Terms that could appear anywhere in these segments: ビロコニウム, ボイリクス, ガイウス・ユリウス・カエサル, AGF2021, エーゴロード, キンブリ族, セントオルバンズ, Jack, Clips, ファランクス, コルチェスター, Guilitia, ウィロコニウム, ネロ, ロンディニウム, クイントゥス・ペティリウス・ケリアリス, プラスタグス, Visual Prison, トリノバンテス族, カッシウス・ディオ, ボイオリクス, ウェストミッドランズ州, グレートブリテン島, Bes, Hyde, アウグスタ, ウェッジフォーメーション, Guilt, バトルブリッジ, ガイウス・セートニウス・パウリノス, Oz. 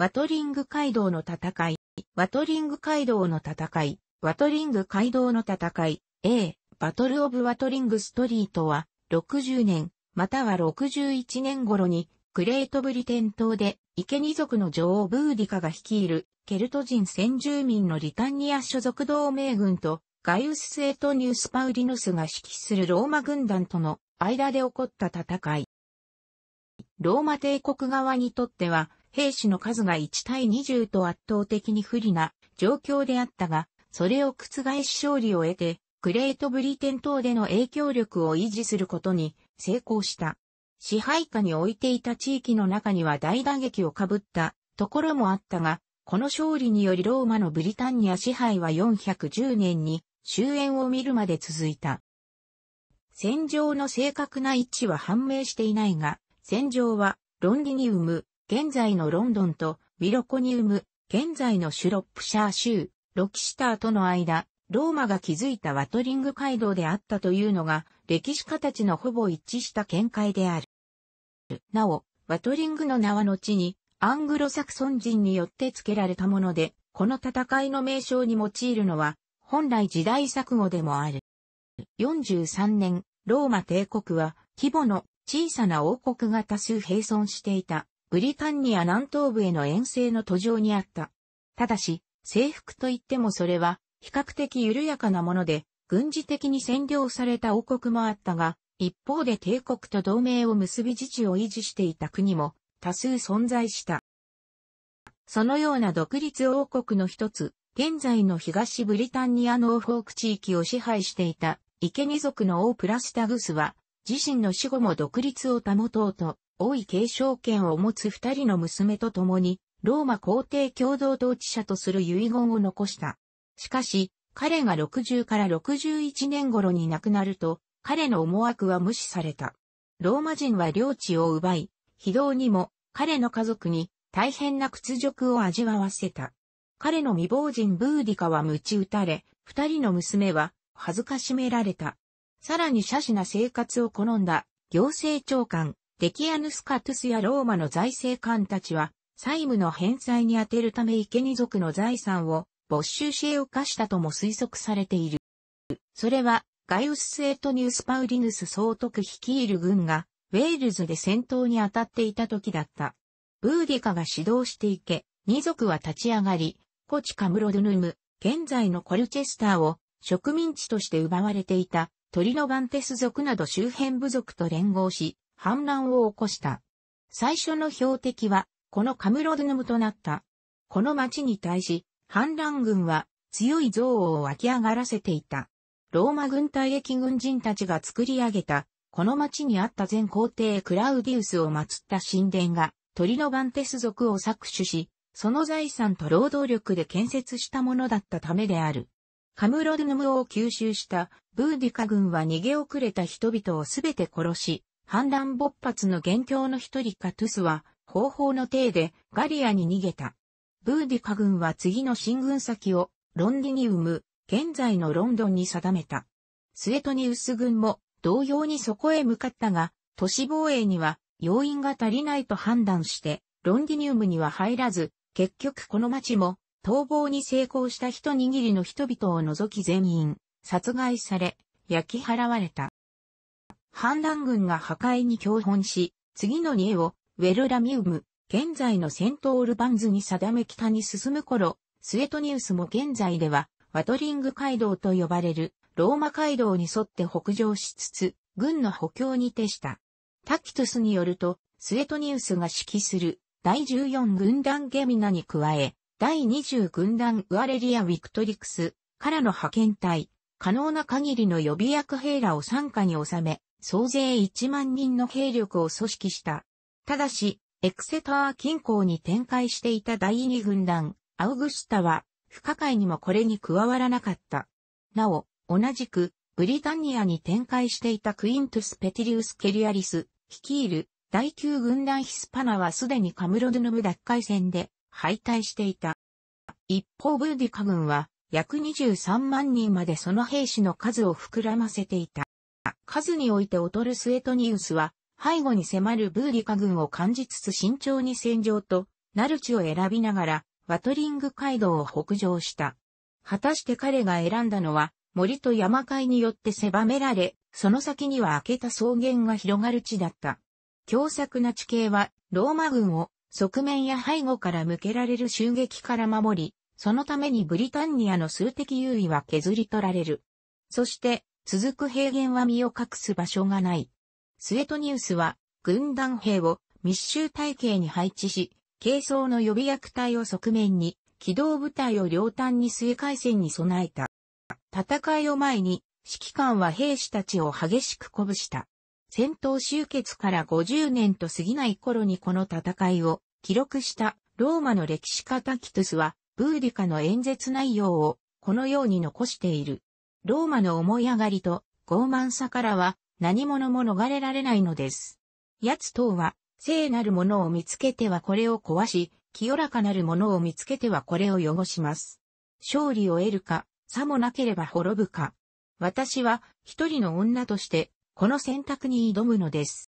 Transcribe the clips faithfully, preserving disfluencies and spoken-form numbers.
ワトリング街道の戦い、ワトリング街道の戦い、ワトリング街道の戦い、A、バトルオブワトリングストリートは、ろくじゅうねん、またはろくじゅういちねん頃に、グレートブリテン島で、イケニ族の女王ブーディカが率いる、ケルト人先住民のリタンニア所属同盟軍と、ガイウス・セートニウス・パウリノスが指揮するローマ軍団との間で起こった戦い。ローマ帝国側にとっては、兵士の数がいちたいにじゅうと圧倒的に不利な状況であったが、それを覆し勝利を得て、グレートブリテン島での影響力を維持することに成功した。支配下に置いていた地域の中には大打撃をかぶったところもあったが、この勝利によりローマのブリタンニア支配はよんひゃくじゅうねんに終焉を見るまで続いた。戦場の正確な位置は判明していないが、戦場はロンディニウム、現在のロンドンとビロコニウム、現在のシュロップシャー州、ロキシターとの間、ローマが築いたワトリング街道であったというのが、歴史家たちのほぼ一致した見解である。なお、ワトリングの名は後に、アングロサクソン人によって付けられたもので、この戦いの名称に用いるのは、本来時代錯誤でもある。よんじゅうさんねん、ローマ帝国は、規模の小さな王国が多数併存していた、ブリタンニア南東部への遠征の途上にあった。ただし、征服といってもそれは、比較的緩やかなもので、軍事的に占領された王国もあったが、一方で帝国と同盟を結び自治を維持していた国も多数存在した。そのような独立王国の一つ、現在の東ブリタンニアノーフォーク地域を支配していたイケニ族の王プラスタグスは、自身の死後も独立を保とうと、王位継承権を持つ二人の娘と共に、ローマ皇帝共同統治者とする遺言を残した。しかし、彼がろくじゅうからろくじゅういちねん頃に亡くなると、彼の思惑は無視された。ローマ人は領地を奪い、非道にも彼の家族に大変な屈辱を味わわせた。彼の未亡人ブーディカは鞭打たれ、二人の娘は辱められた。さらに奢侈な生活を好んだ行政長官、デキアヌス・カトゥスやローマの財政官たちは、債務の返済に充てるためイケニ族の財産を没収し犯したとも推測されている。それは、ガイウス・セートニウス・パウリヌス総督率いる軍が、ウェールズで戦闘に当たっていた時だった。ブーディカが指導していけ、二族は立ち上がり、コチカムロドヌム、現在のコルチェスターを植民地として奪われていた、トリノバンテス族など周辺部族と連合し、反乱を起こした。最初の標的は、このカムロドヌムとなった。この町に対し、反乱軍は強い憎悪を湧き上がらせていた。ローマ軍隊役軍人たちが作り上げた、この町にあった前皇帝クラウディウスを祀った神殿が、トリノバンテス族を搾取し、その財産と労働力で建設したものだったためである。カムロドヌムを吸収したブーディカ軍は逃げ遅れた人々をすべて殺し、反乱勃発の元凶の一人カトゥスは、方法の体でガリアに逃げた。ブーディカ軍は次の進軍先をロンディニウム、現在のロンドンに定めた。スエトニウス軍も同様にそこへ向かったが、都市防衛には要員が足りないと判断して、ロンディニウムには入らず、結局この町も逃亡に成功した一握りの人々を除き全員、殺害され、焼き払われた。反乱軍が破壊に興奮し、次の家をウェルラミウム、現在のセントオルバンズに定め北に進む頃、スエトニウスも現在では、ワトリング街道と呼ばれる、ローマ街道に沿って北上しつつ、軍の補強に徹した。タキトゥスによると、スエトニウスが指揮する、だいじゅうよん軍団ゲミナに加え、だいにじゅう軍団ウアレリア・ウィクトリクスからの派遣隊、可能な限りの予備役兵らを傘下に収め、総勢いちまんにんの兵力を組織した。ただし、エクセター近郊に展開していただいに軍団、アウグスタは、不可解にもこれに加わらなかった。なお、同じく、ブリタンニアに展開していたクイントゥス・ペティリウス・ケリアリス、率いる、だいきゅう軍団ヒスパナはすでにカムロドヌム奪回戦で、敗退していた。一方、ブーディカ軍は、約にじゅうさんまんにんまでその兵士の数を膨らませていた。数において劣るスエトニウスは、背後に迫るブーディカ軍を感じつつ慎重に戦場とナルチを選びながら、ワトリング街道を北上した。果たして彼が選んだのは、森と山海によって狭められ、その先には明けた草原が広がる地だった。狭窄な地形は、ローマ軍を側面や背後から向けられる襲撃から守り、そのためにブリタンニアの数的優位は削り取られる。そして、続く平原は身を隠す場所がない。スエトニウスは、軍団兵を密集隊形に配置し、軽装の予備役隊を側面に、機動部隊を両端に据え回戦に備えた。戦いを前に、指揮官は兵士たちを激しく鼓舞した。戦闘終結からごじゅうねんと過ぎない頃にこの戦いを記録したローマの歴史家タキトゥスは、ブーディカの演説内容をこのように残している。ローマの思い上がりと傲慢さからは何者も逃れられないのです。奴等は聖なるものを見つけてはこれを壊し、清らかなるものを見つけてはこれを汚します。勝利を得るか、さもなければ滅ぶか。私は一人の女としてこの選択に挑むのです。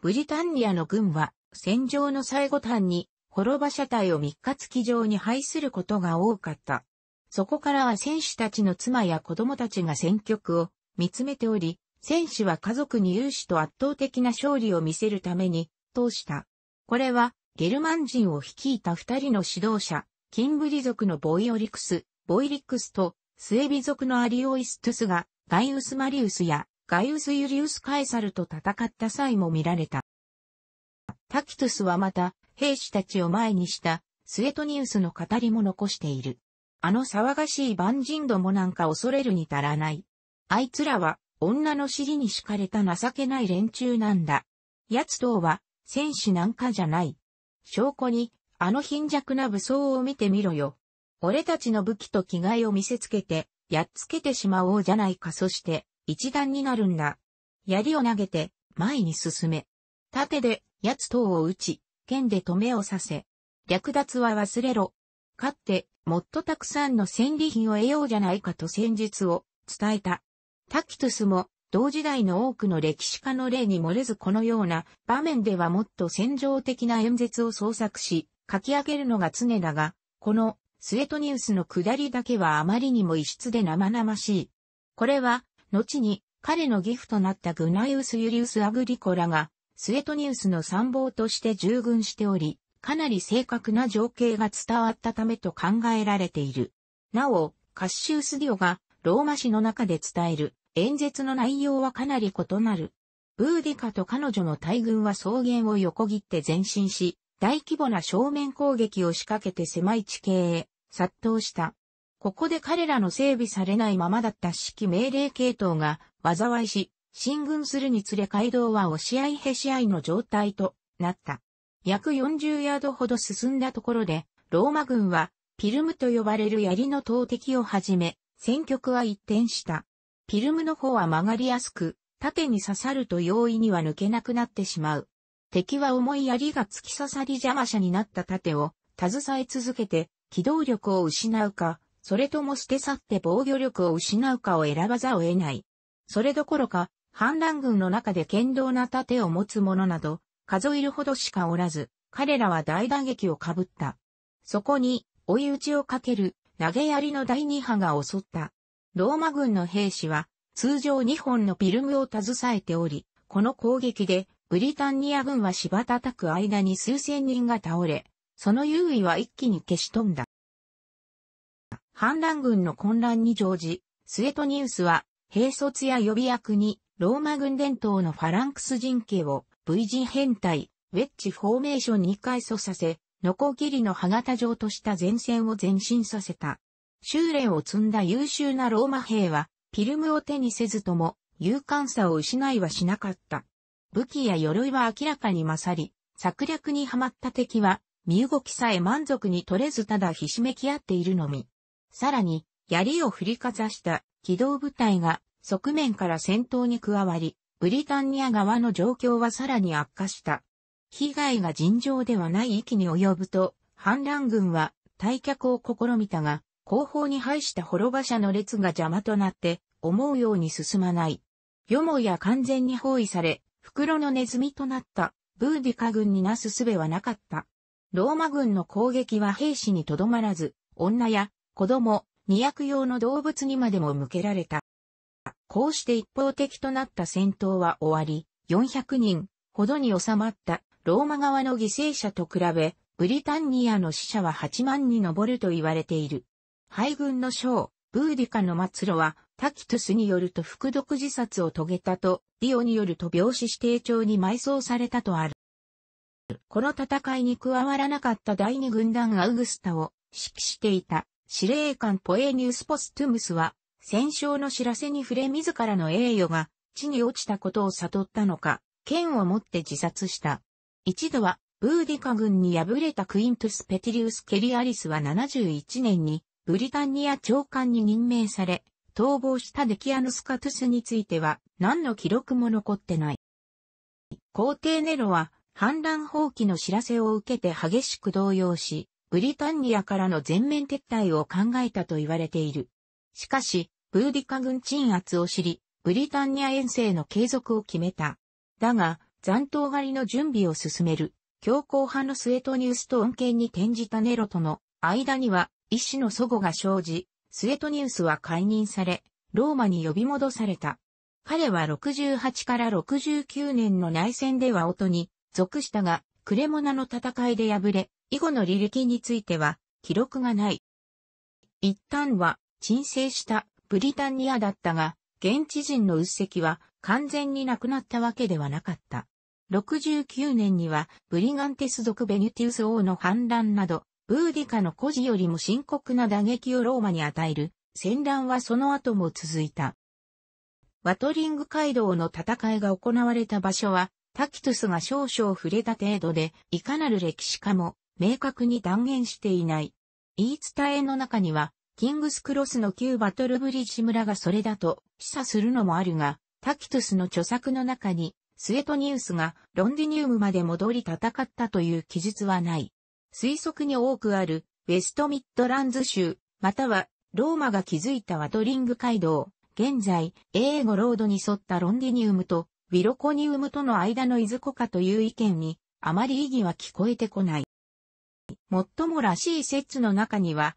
ブリタンニアの軍は戦場の最後端に滅馬車隊を三日月状に配することが多かった。そこからは選手たちの妻や子供たちが戦局を見つめており、選手は家族に勇士と圧倒的な勝利を見せるために投した。これはゲルマン人を率いた二人の指導者、キンブリ族のボイオリクス、ボイリクスとスエビ族のアリオイストゥスがガイウス・マリウスやガイウス・ユリウス・カエサルと戦った際も見られた。タキトゥスはまた兵士たちを前にしたスエトニウスの語りも残している。あの騒がしい万人どもなんか恐れるに足らない。あいつらは女の尻に敷かれた情けない連中なんだ。奴等は戦士なんかじゃない。証拠にあの貧弱な武装を見てみろよ。俺たちの武器と着替えを見せつけて、やっつけてしまおうじゃないか。そして、一団になるんだ。槍を投げて、前に進め。盾で、奴等を撃ち、剣で止めをさせ。略奪は忘れろ。勝って、もっとたくさんの戦利品を得ようじゃないかと戦術を伝えた。タキトゥスも、同時代の多くの歴史家の例に漏れずこのような場面ではもっと戦場的な演説を創作し、書き上げるのが常だが、この、スエトニウスの下りだけはあまりにも異質で生々しい。これは、後に彼の義父となったグナイウス・ユリウス・アグリコラが、スエトニウスの参謀として従軍しており、かなり正確な情景が伝わったためと考えられている。なお、カッシウス・ディオがローマ史の中で伝える演説の内容はかなり異なる。ブーディカと彼女の大軍は草原を横切って前進し、大規模な正面攻撃を仕掛けて狭い地形へ。殺到した。ここで彼らの整備されないままだった指揮命令系統が災いし、進軍するにつれ街道は押し合いへし合いの状態となった。約よんじゅうヤードほど進んだところで、ローマ軍はピルムと呼ばれる槍の投擲をはじめ、戦局は一転した。ピルムの方は曲がりやすく、縦に刺さると容易には抜けなくなってしまう。敵は重い槍が突き刺さり邪魔者になった盾を携え続けて、機動力を失うか、それとも捨て去って防御力を失うかを選ばざるを得ない。それどころか、反乱軍の中で堅牢な盾を持つ者など、数えるほどしかおらず、彼らは大打撃をかぶった。そこに、追い打ちをかける、投げ槍のだいに波が襲った。ローマ軍の兵士は、通常にほんのピルムを携えており、この攻撃で、ブリタンニア軍は柴叩く間に数千人が倒れ、その優位は一気に消し飛んだ。反乱軍の混乱に乗じ、スエトニウスは、兵卒や予備役に、ローマ軍伝統のファランクス陣形を、V 字編隊、ウェッジフォーメーションに改組させ、ノコギリの歯型状とした前線を前進させた。修練を積んだ優秀なローマ兵は、ピルムを手にせずとも、勇敢さを失いはしなかった。武器や鎧は明らかに勝り、策略にはまった敵は、身動きさえ満足に取れずただひしめき合っているのみ。さらに、槍を振りかざした機動部隊が側面から戦闘に加わり、ブリタンニア側の状況はさらに悪化した。被害が尋常ではない域に及ぶと、反乱軍は退却を試みたが、後方に配した滅馬車の列が邪魔となって、思うように進まない。よもや完全に包囲され、袋のネズミとなった、ブーディカ軍になす術はなかった。ローマ軍の攻撃は兵士にとどまらず、女や子供、煮薬用の動物にまでも向けられた。こうして一方的となった戦闘は終わり、よんひゃくにんほどに収まったローマ側の犠牲者と比べ、ブリタンニアの死者ははちまんに上ると言われている。敗軍の将、ブーディカの末路は、タキトゥスによると服毒自殺を遂げたと、ディオによると病死指定帳に埋葬されたとある。この戦いに加わらなかっただいに軍団アウグスタを指揮していた司令官ポエニウス・ポストゥムスは、戦勝の知らせに触れ自らの栄誉が地に落ちたことを悟ったのか、剣を持って自殺した。一度は、ブーディカ軍に敗れたクイントゥス・ペティリウス・ケリアリスはななじゅういちねんに、ブリタンニア長官に任命され、逃亡したデキアヌス・カトゥスについては、何の記録も残ってない。皇帝ネロは、反乱放棄の知らせを受けて激しく動揺し、ブリタンニアからの全面撤退を考えたと言われている。しかし、ブーディカ軍鎮圧を知り、ブリタンニア遠征の継続を決めた。だが、残党狩りの準備を進める。強硬派のスエトニウスと恩恵に転じたネロとの間には意思の齟齬が生じ、スエトニウスは解任され、ローマに呼び戻された。彼はろくじゅうはちからろくじゅうきゅうねんの内戦では音に属したが、クレモナの戦いで敗れ、以後の履歴については記録がない。一旦は沈静したブリタンニアだったが、現地人の鬱積は完全になくなったわけではなかった。ろくじゅうきゅうねんには、ブリガンテス族ベニュティウス王の反乱など、ブーディカの孤児よりも深刻な打撃をローマに与える、戦乱はその後も続いた。ワトリング街道の戦いが行われた場所は、タキトゥスが少々触れた程度で、いかなる歴史家も明確に断言していない。言い伝えの中には、キングスクロスの旧バトルブリッジ村がそれだと示唆するのもあるが、タキトゥスの著作の中に、スエトニウスがロンディニウムまで戻り戦ったという記述はない。推測に多くあるウェストミッドランズ州、またはローマが築いたワトリング街道、現在エーゴロードに沿ったロンディニウムとウィロコニウムとの間のいずこかという意見にあまり異議は聞こえてこない。もっともらしい説の中には、